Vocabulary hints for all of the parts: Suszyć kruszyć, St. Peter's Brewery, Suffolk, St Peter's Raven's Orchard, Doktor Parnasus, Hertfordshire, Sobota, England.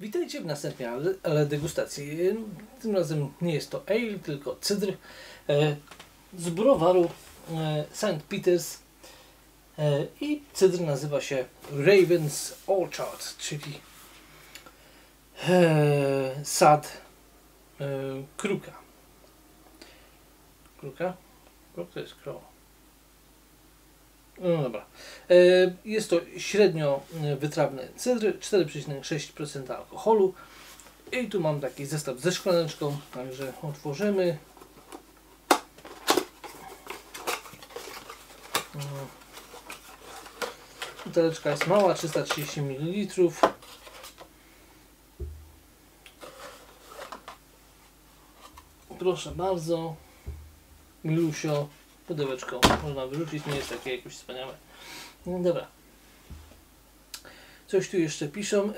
Witajcie w następnej degustacji. Tym razem nie jest to ale, tylko cydr z browaru St. Peter's i cydr nazywa się Raven's Orchard, czyli sad kruka. Kruka? Kruk to jest krowa. No dobra. Jest to średnio wytrawny cydr, 4,6% alkoholu. I tu mam taki zestaw ze szklaneczką, także otworzymy. Buteleczka jest mała, 330 ml. Proszę bardzo, Milusio. Pudełeczko można wyrzucić, nie jest takie jakoś wspaniałe. No dobra. Coś tu jeszcze piszą.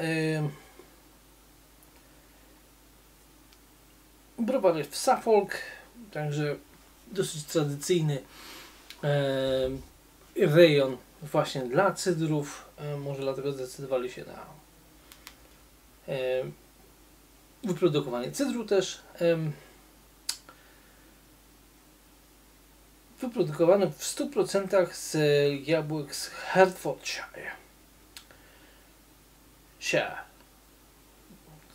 Browar jest w Suffolk, także dosyć tradycyjny rejon właśnie dla cydrów. Może dlatego zdecydowali się na wyprodukowanie cydru też. Wyprodukowany w 100% z jabłek z Hertfordshire.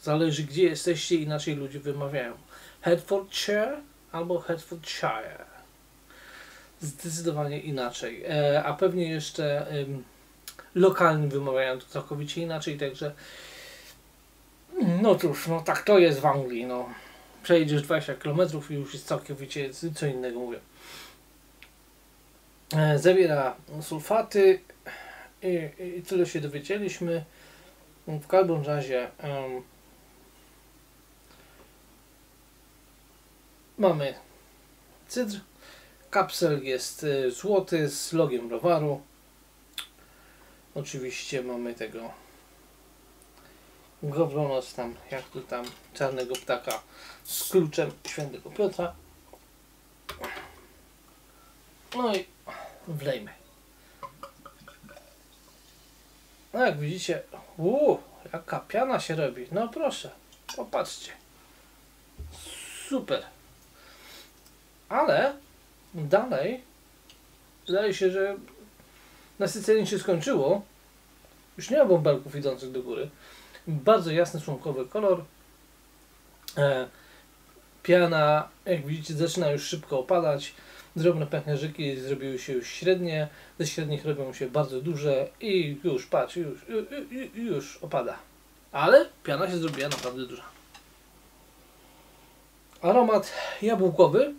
Zależy gdzie jesteście, inaczej ludzie wymawiają. Hertfordshire albo Hertfordshire. Zdecydowanie inaczej. A pewnie jeszcze lokalni wymawiają to całkowicie inaczej, także no cóż, no tak to jest w Anglii. No. Przejdziesz 20 km i już jest całkowicie co innego mówię. Zawiera sulfaty i tyle się dowiedzieliśmy. W każdym razie mamy cydr. Kapsel jest złoty z logiem browaru. Oczywiście mamy tego goblonos tam, jak tu tam, czarnego ptaka z kluczem świętego Piotra. No i wlejmy. No jak widzicie, jaka piana się robi. No proszę, popatrzcie. Super. Ale dalej, wydaje się, że nasycenie się skończyło. Już nie ma bąbelków idących do góry. Bardzo jasny, słomkowy kolor. Piana, jak widzicie, zaczyna już szybko opadać. Drobne pęcherzyki zrobiły się już średnie, ze średnich robią się bardzo duże i już, patrz, już opada. Ale piana się zrobiła naprawdę duża. Aromat jabłkowy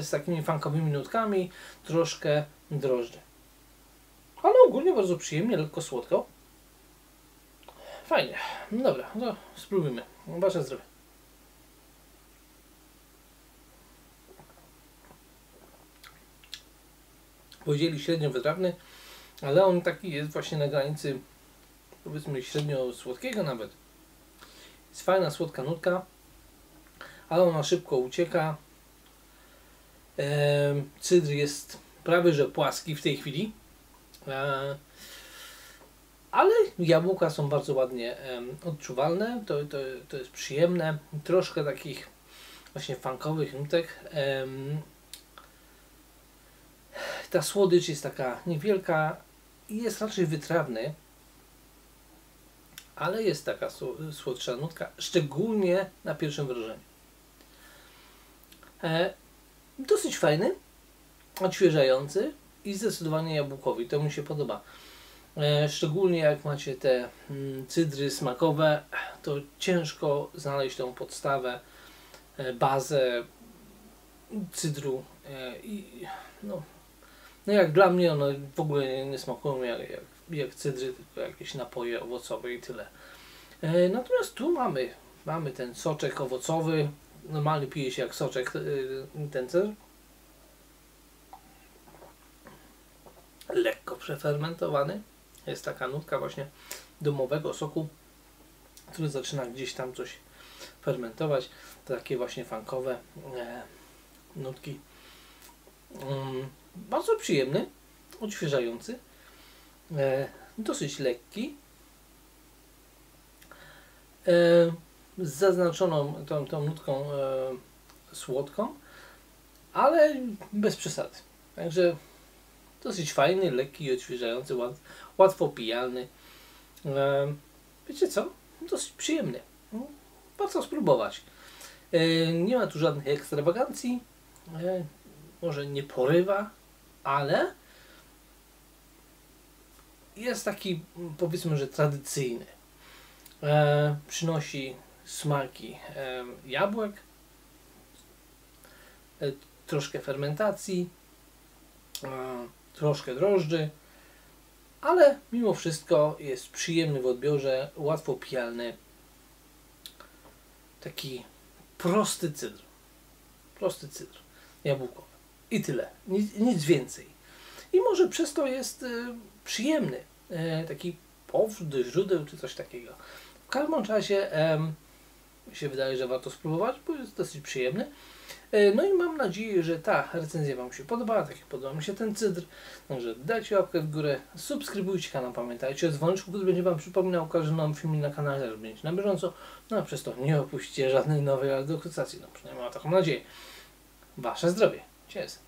z takimi fankowymi nutkami, troszkę drożdży. Ale ogólnie bardzo przyjemnie, lekko słodko. Fajnie. Dobra, no spróbujmy. Wasze zdrowie. Powiedzieli średnio wytrawny, ale on taki jest właśnie na granicy, powiedzmy, średnio słodkiego nawet. Jest fajna, słodka nutka, ale ona szybko ucieka. Cydr jest prawie że płaski w tej chwili, ale jabłka są bardzo ładnie odczuwalne, to jest przyjemne. Troszkę takich właśnie funkowych nutek. Ta słodycz jest taka niewielka i jest raczej wytrawny, ale jest taka słodsza nutka, szczególnie na pierwszym wrażeniu. Dosyć fajny, odświeżający i zdecydowanie jabłkowy. To mi się podoba. Szczególnie jak macie te cydry smakowe, to ciężko znaleźć tą podstawę, bazę cydru i no. No jak dla mnie one w ogóle nie smakują jak cydry, tylko jakieś napoje owocowe i tyle. Natomiast tu mamy ten soczek owocowy, normalnie pije się jak soczek ten cydr. lekko przefermentowany. Jest taka nutka właśnie domowego soku, który zaczyna gdzieś tam coś fermentować. Takie właśnie funkowe nutki. Bardzo przyjemny, odświeżający, dosyć lekki. Z zaznaczoną tą nutką słodką, ale bez przesady. Także dosyć fajny, lekki i odświeżający, łatwo pijalny. Wiecie co? Dosyć przyjemny. Warto spróbować. Nie ma tu żadnych ekstrawagancji. Może nie porywa, ale jest taki, powiedzmy, że tradycyjny. Przynosi smaki jabłek, troszkę fermentacji, troszkę drożdży, ale mimo wszystko jest przyjemny w odbiorze, łatwo pijalny, taki prosty cydr, jabłkowy i tyle, nic więcej. I może przez to jest przyjemny, taki powrót do źródeł czy coś takiego. W każdym czasie mi się wydaje, że warto spróbować, bo jest dosyć przyjemny. No i mam nadzieję, że ta recenzja Wam się podoba, tak jak podoba mi się ten cydr. Także dajcie łapkę w górę, subskrybujcie kanał, pamiętajcie o dzwoneczku, który będzie Wam przypominał każdy nowy film na kanale, żeby być na bieżąco. No a przez to nie opuśćcie żadnej nowej adaptacji, no przynajmniej mam taką nadzieję. Wasze zdrowie. Cheers.